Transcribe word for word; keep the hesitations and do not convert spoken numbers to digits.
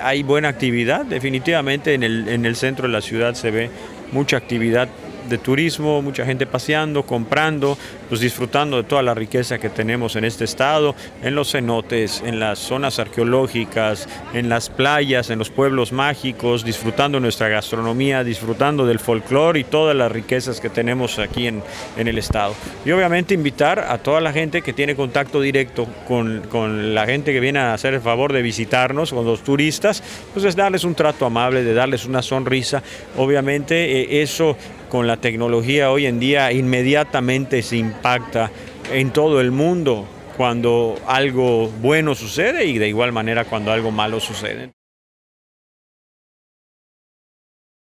Hay buena actividad, definitivamente en el, en el centro de la ciudad se ve mucha actividad de turismo, mucha gente paseando, comprando, pues disfrutando de toda la riqueza que tenemos en este estado, en los cenotes, en las zonas arqueológicas, en las playas, en los pueblos mágicos, disfrutando nuestra gastronomía, disfrutando del folclore y todas las riquezas que tenemos aquí en, en el estado. Y obviamente invitar a toda la gente que tiene contacto directo con, con la gente que viene a hacer el favor de visitarnos, con los turistas, pues es darles un trato amable, de darles una sonrisa. Obviamente eh, eso con la tecnología hoy en día inmediatamente se impacta en todo el mundo cuando algo bueno sucede y de igual manera cuando algo malo sucede.